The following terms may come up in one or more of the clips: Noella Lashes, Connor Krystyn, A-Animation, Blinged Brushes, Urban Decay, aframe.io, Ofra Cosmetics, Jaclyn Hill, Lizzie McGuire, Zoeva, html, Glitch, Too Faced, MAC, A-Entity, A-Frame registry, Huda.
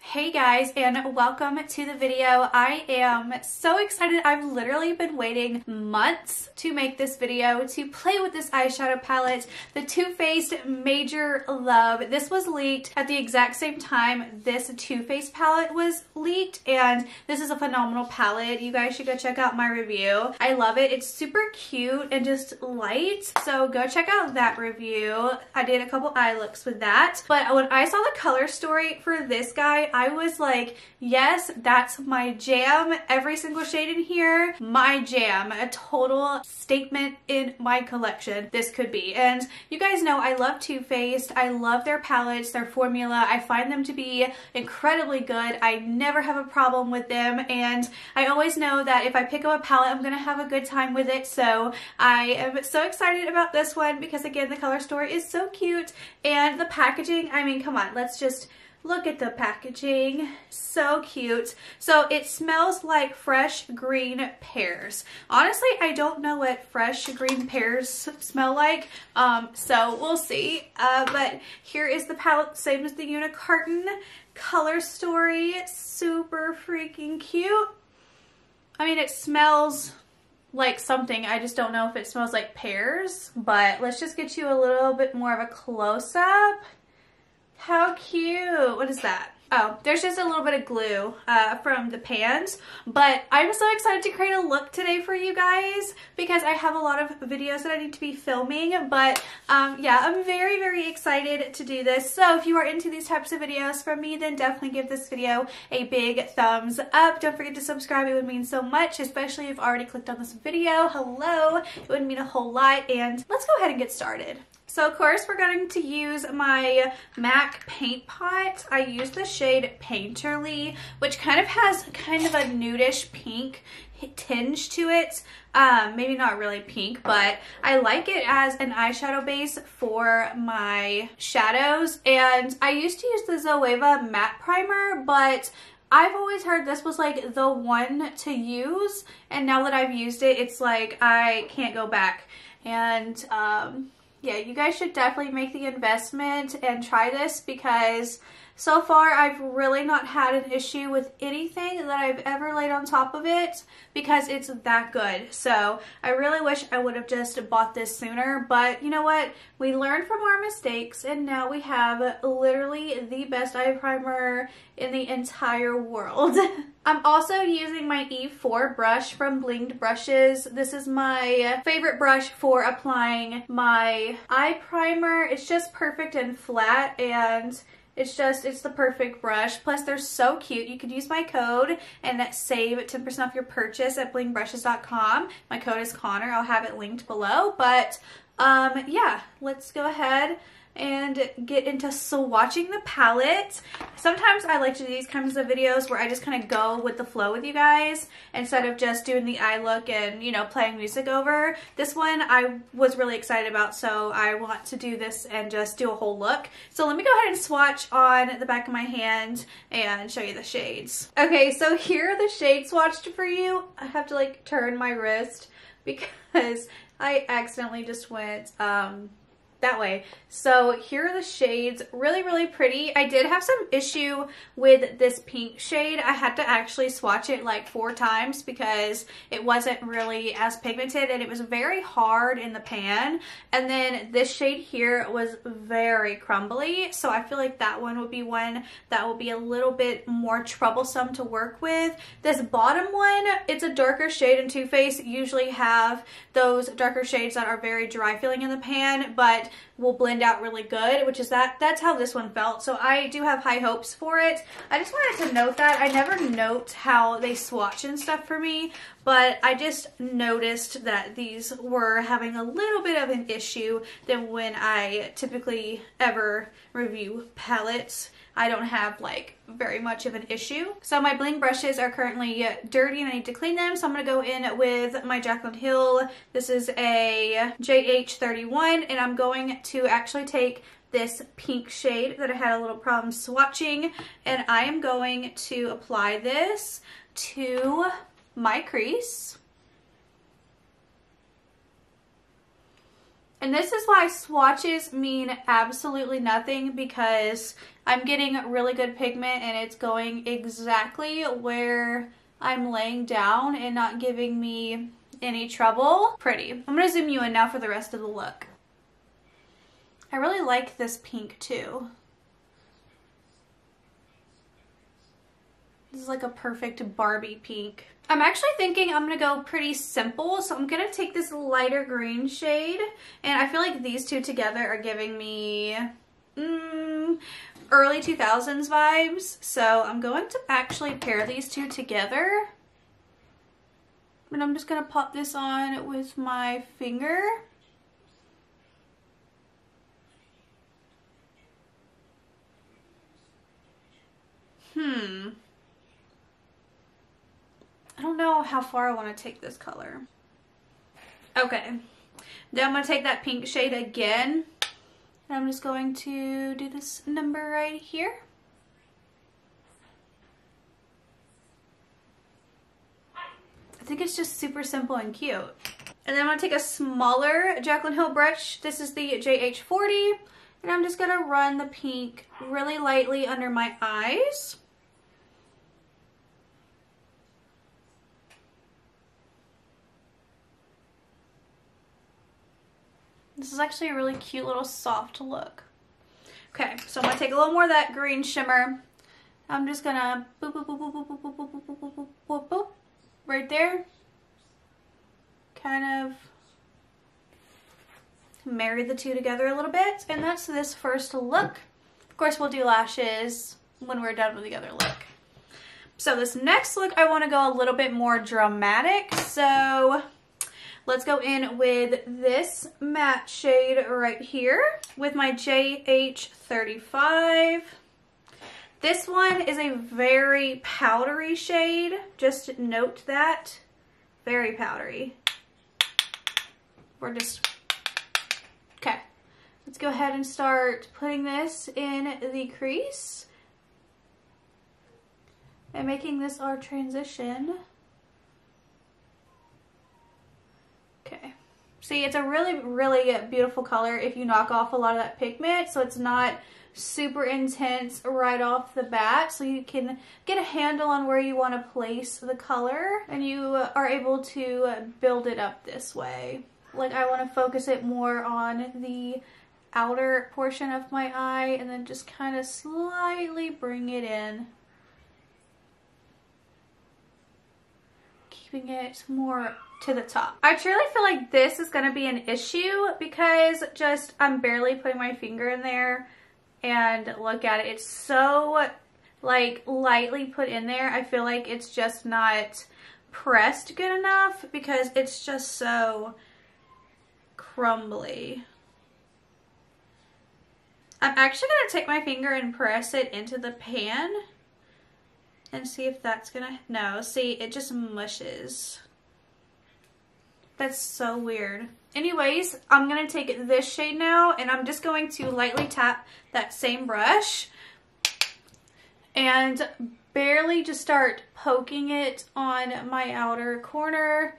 Hey guys, and welcome to the video. I am so excited. I've literally been waiting months to make this video, to play with this eyeshadow palette, the Too Faced Major Love. This was leaked at the exact same time this Too Faced palette was leaked, and this is a phenomenal palette. You guys should go check out my review. I love it. It's super cute and just light, so go check out that review. I did a couple eye looks with that, but when I saw the color story for this guy, I was like, yes, that's my jam. Every single shade in here, my jam. A total statement in my collection this could be. And you guys know I love Too Faced. I love their palettes, their formula. I find them to be incredibly good. I never have a problem with them, and I always know that if I pick up a palette, I'm gonna have a good time with it. So I am so excited about this one because, again, the color story is so cute, and the packaging, I mean, come on, let's just look at the packaging, so cute. So it smells like fresh green pears. Honestly, I don't know what fresh green pears smell like, so we'll see. But here is the palette, same as the Unicarton. Color story, super freaking cute. I mean, it smells like something. I just don't know if it smells like pears, but let's just get you a little bit more of a close-up. How cute. What is that? Oh, there's just a little bit of glue from the pans, but I'm so excited to create a look today for you guys because I have a lot of videos that I need to be filming, but yeah, I'm very, very excited to do this. So if you are into these types of videos from me, then definitely give this video a big thumbs up. Don't forget to subscribe. It would mean so much, especially if you've already clicked on this video. Hello. It would mean a whole lot, and let's go ahead and get started. So of course we're going to use my MAC paint pot. I use the shade Painterly, which kind of has kind of a nudish pink tinge to it. Maybe not really pink, but I like it as an eyeshadow base for my shadows. And I used to use the Zoeva matte primer, but I've always heard this was like the one to use, and now that I've used it, it's like I can't go back. And yeah, you guys should definitely make the investment and try this because so far I've really not had an issue with anything that I've ever laid on top of it because it's that good. So I really wish I would have just bought this sooner, but you know what? We learned from our mistakes, and now we have literally the best eye primer in the entire world. I'm also using my E4 brush from Blinged Brushes. This is my favorite brush for applying my eye primer. It's just perfect and flat, and it's the perfect brush. Plus, they're so cute. You could use my code and save 10% off your purchase at blingedbrushes.com. My code is Connor. I'll have it linked below. But yeah, let's go ahead and get into swatching the palette. Sometimes I like to do these kinds of videos where I just kind of go with the flow with you guys instead of just doing the eye look and, you know, playing music over. This one I was really excited about, so I want to do this and just do a whole look. So let me go ahead and swatch on the back of my hand and show you the shades. Okay, so here are the shades swatched for you. I have to like turn my wrist because I accidentally just went that way. So here are the shades. Really, really pretty. I did have some issue with this pink shade. I had to actually swatch it like 4 times because it wasn't really as pigmented, and it was very hard in the pan. And then this shade here was very crumbly, so I feel like that one would be one that will be a little bit more troublesome to work with. This bottom one, it's a darker shade, and Too Faced usually have those darker shades that are very dry feeling in the pan, but will blend out really good, which is that's how this one felt. So I do have high hopes for it. I just wanted to note that I never note how they swatch and stuff for me, but I just noticed that these were having a little bit of an issue than when I typically ever review palettes. I don't have like very much of an issue. So my bling brushes are currently dirty and I need to clean them. So I'm gonna go in with my Jaclyn Hill. This is a JH31, and I'm going to actually take this pink shade that I had a little problem swatching, and I am going to apply this to my crease. And this is why swatches mean absolutely nothing, because I'm getting really good pigment and it's going exactly where I'm laying down and not giving me any trouble. Pretty. I'm gonna zoom you in now for the rest of the look. I really like this pink too. This is like a perfect Barbie pink. I'm actually thinking I'm gonna go pretty simple, so I'm gonna take this lighter green shade, and I feel like these two together are giving me early 2000s vibes, so I'm going to actually pair these two together. And I'm just gonna pop this on with my finger. I don't know how far I want to take this color. Okay, then I'm going to take that pink shade again, and I'm just going to do this number right here. I think it's just super simple and cute. And then I'm going to take a smaller Jaclyn Hill brush. This is the JH40, and I'm just going to run the pink really lightly under my eyes. This is actually a really cute little soft look. Okay, so I'm gonna take a little more of that green shimmer. I'm just gonna boop, boop, boop, boop, boop, boop, boop, boop, boop, boop, boop, boop, right there. Kind of marry the two together a little bit. And that's this first look. Of course, we'll do lashes when we're done with the other look. So this next look, I wanna go a little bit more dramatic, so let's go in with this matte shade right here with my JH35. This one is a very powdery shade. Just note that. Very powdery. Okay. Let's go ahead and start putting this in the crease and making this our transition. Okay, see, it's a really, really beautiful color if you knock off a lot of that pigment, so it's not super intense right off the bat, so you can get a handle on where you want to place the color, and you are able to build it up this way. Like, I want to focus it more on the outer portion of my eye, and then just kind of slightly bring it in, keeping it more to the top. I truly feel like this is going to be an issue because just I'm barely putting my finger in there, and look at it. It's so like lightly put in there. I feel like it's just not pressed good enough because it's just so crumbly. I'm actually going to take my finger and press it into the pan and see if that's going to, no, see, it just mushes. That's so weird. Anyways, I'm going to take this shade now, and I'm just going to lightly tap that same brush and barely just start poking it on my outer corner.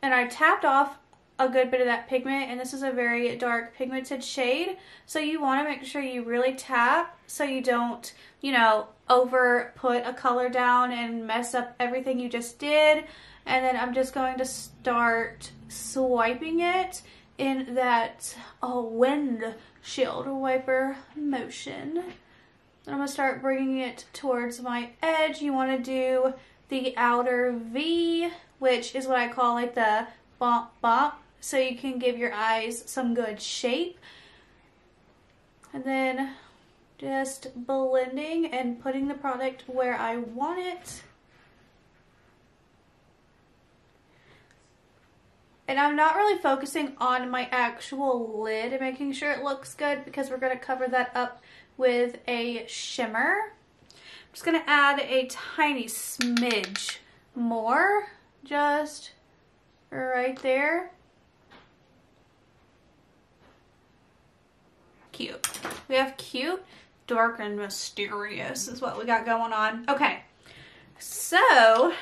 And I tapped off a good bit of that pigment, and this is a very dark pigmented shade, so you want to make sure you really tap so you don't, you know, over put a color down and mess up everything you just did. And then I'm just going to start swiping it in that windshield wiper motion. And I'm going to start bringing it towards my edge. You want to do the outer V, which is what I call like the bop bop, so you can give your eyes some good shape. And then just blending and putting the product where I want it. And I'm not really focusing on my actual lid and making sure it looks good because we're going to cover that up with a shimmer. I'm just going to add a tiny smidge more, just right there. Cute. We have cute, dark, and mysterious is what we got going on. Okay, so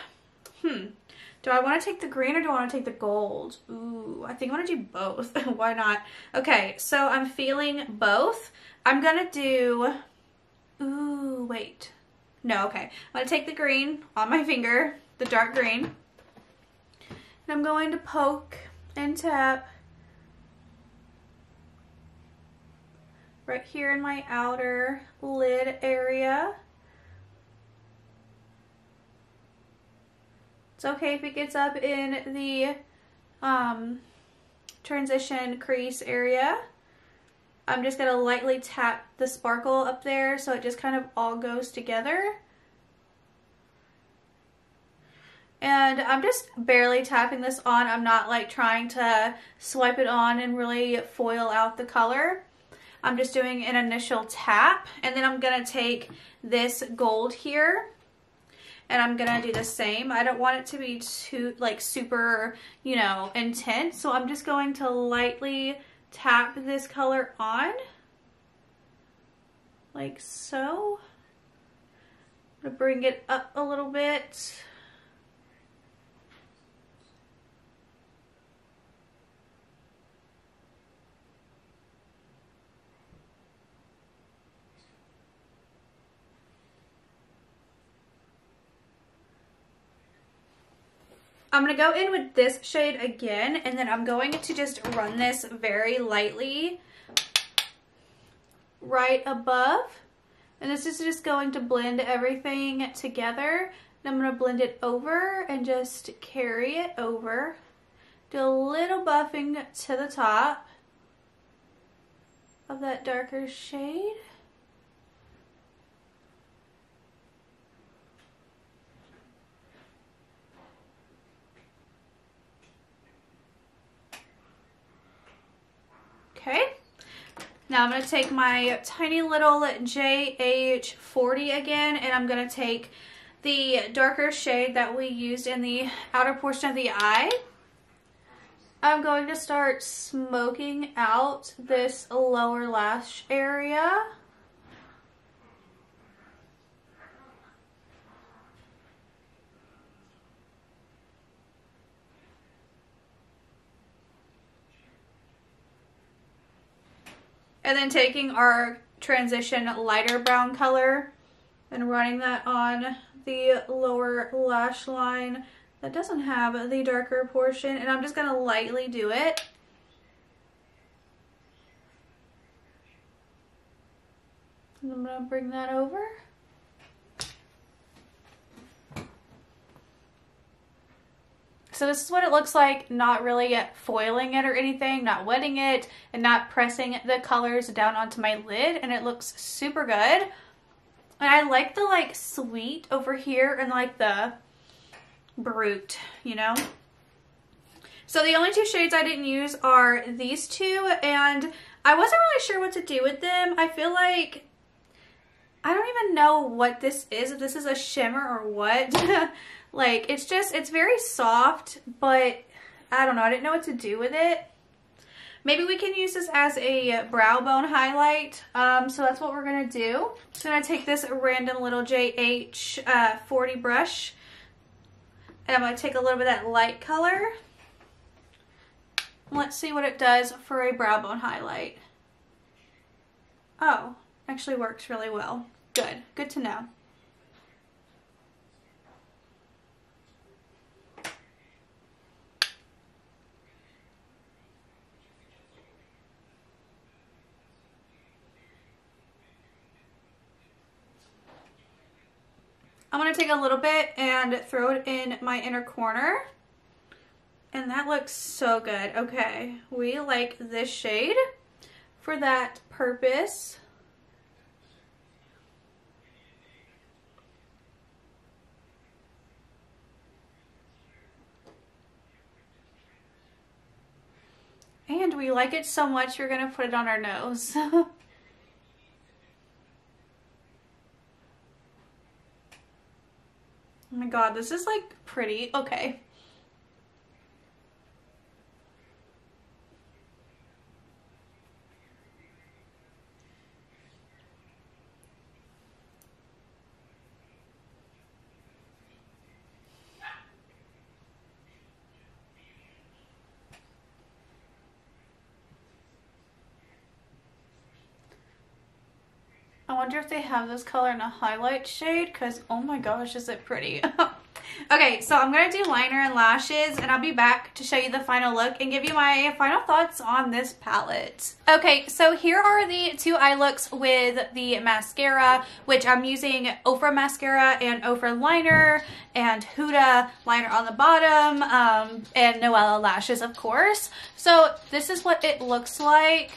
Do I want to take the green or do I want to take the gold? Ooh, I think I want to do both. Why not? Okay, so I'm feeling both. I'm going to do... Ooh, wait. No, okay. I'm going to take the green on my finger, the dark green. And I'm going to poke and tap right here in my outer lid area. It's okay if it gets up in the transition crease area. I'm just going to lightly tap the sparkle up there so it just kind of all goes together. And I'm just barely tapping this on. I'm not like trying to swipe it on and really foil out the color. I'm just doing an initial tap, and then I'm going to take this gold here and I'm going to do the same. I don't want it to be too like super, you know, intense. So I'm just going to lightly tap this color on like so. I'm gonna bring it up a little bit. I'm going to go in with this shade again, and then I'm going to just run this very lightly right above. And this is just going to blend everything together. And I'm going to blend it over and just carry it over. Do a little buffing to the top of that darker shade. Okay, now I'm going to take my tiny little JH40 again, and I'm going to take the darker shade that we used in the outer portion of the eye. I'm going to start smoking out this lower lash area. And then taking our transition lighter brown color and running that on the lower lash line that doesn't have the darker portion. And I'm just going to lightly do it. And I'm going to bring that over. So this is what it looks like, not really foiling it or anything, not wetting it, and not pressing the colors down onto my lid, and it looks super good. And I like the like sweet over here and like the brute, you know? So the only two shades I didn't use are these two, and I wasn't really sure what to do with them. I feel like, I don't even know what this is, if this is a shimmer or what. Like, it's just, it's very soft, but I don't know. I didn't know what to do with it. Maybe we can use this as a brow bone highlight. So that's what we're going to do. So I'm going to take this random little JH40 brush, and I'm going to take a little bit of that light color. Let's see what it does for a brow bone highlight. Oh, actually works really well. Good. Good to know. I'm going to take a little bit and throw it in my inner corner. And that looks so good. Okay, we like this shade for that purpose. And we like it so much we're going to put it on our nose. Oh my god, this is like pretty. Okay. wonder if they have this color in a highlight shade, because oh my gosh, is it pretty. Okay, so I'm going to do liner and lashes, and I'll be back to show you the final look and give you my final thoughts on this palette. Okay, so here are the two eye looks with the mascara, which I'm using Ofra mascara and Ofra liner and Huda liner on the bottom, and Noella Lashes, of course. So this is what it looks like.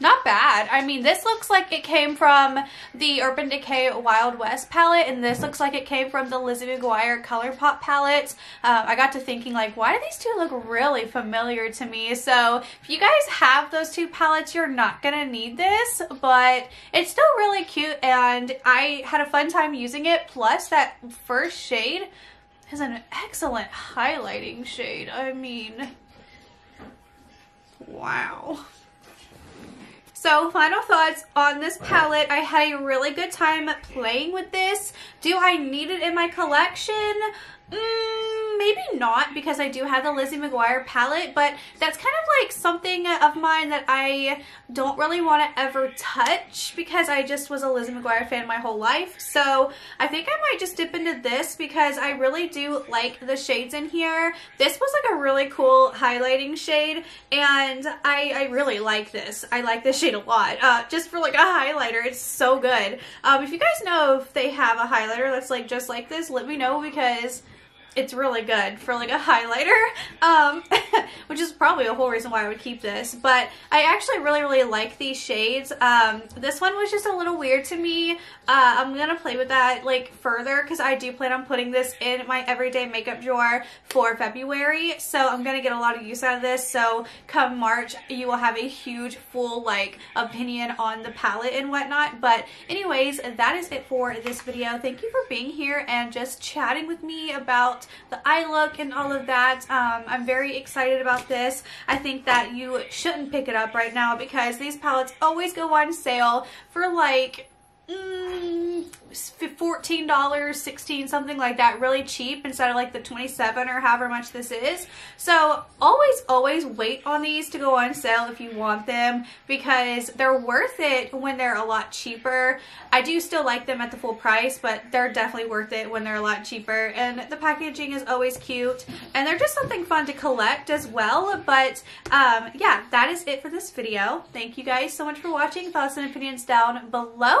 Not bad. I mean, this looks like it came from the Urban Decay Wild West palette, and this looks like it came from the Lizzie McGuire ColourPop palette. I got to thinking, like, why do these two look really familiar to me? So if you guys have those two palettes, you're not gonna need this, but it's still really cute, and I had a fun time using it. Plus, that first shade is an excellent highlighting shade. I mean, wow. So final thoughts on this palette. I had a really good time playing with this. Do I need it in my collection? Maybe not, because I do have the Lizzie McGuire palette, but that's kind of like something of mine that I don't really want to ever touch, because I just was a Lizzie McGuire fan my whole life. So I think I might just dip into this, because I really do like the shades in here. This was like a really cool highlighting shade, and I really like this. I like this shade a lot. Just for like a highlighter, it's so good. If you guys know if they have a highlighter that's like just like this, let me know, because it's really good for like a highlighter, which is probably a whole reason why I would keep this. But I actually really like these shades. This one was just a little weird to me. I'm gonna play with that like further, because I do plan on putting this in my everyday makeup drawer for February, so I'm gonna get a lot of use out of this. So come March, you will have a huge full like opinion on the palette and whatnot. But anyways, that is it for this video. Thank you for being here and just chatting with me about the eye look and all of that. I'm very excited about this. I think that you shouldn't pick it up right now, because these palettes always go on sale for like $14, $16, something like that, really cheap, instead of like the $27 or however much this is. So always wait on these to go on sale if you want them, because they're worth it when they're a lot cheaper. I do still like them at the full price, but they're definitely worth it when they're a lot cheaper, and the packaging is always cute, and they're just something fun to collect as well. But yeah, that is it for this video. Thank you guys so much for watching. Thoughts and opinions down below,